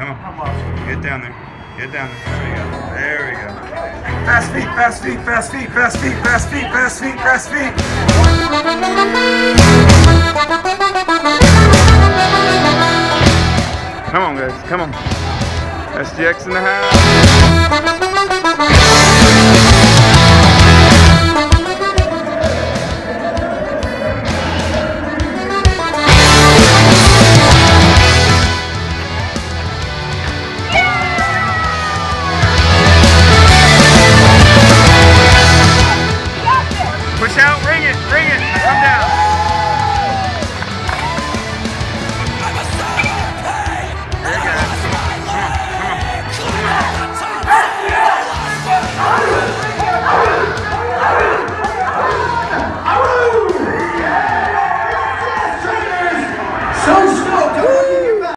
Come on. Get down there. Get down there. There we go. There we go. Fast feet, fast feet, fast feet, fast feet, fast feet, fast feet, fast feet. Come on, guys. Come on. SGX in the house.